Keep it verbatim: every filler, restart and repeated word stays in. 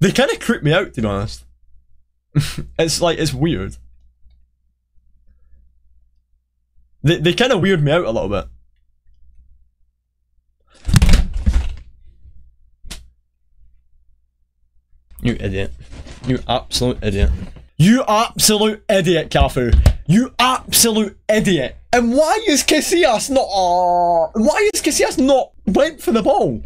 They kind of creep me out, to be honest. It's like, it's weird. They, they kind of weird me out a little bit. You idiot. You absolute idiot. You absolute idiot, Cafu. You absolute idiot. And why is Casillas not... Uh, why is Casillas not went for the ball?